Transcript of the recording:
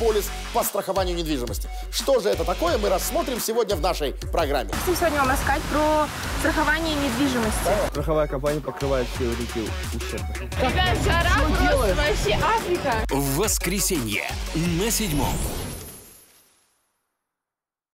полис по страхованию недвижимости. Что же это такое, мы рассмотрим сегодня в нашей программе. Хочу сегодня вам рассказать про страхование недвижимости. Да. Страховая компания покрывает все вот эти ущербы. Какая жара, просто вообще Африка. В воскресенье на Седьмом.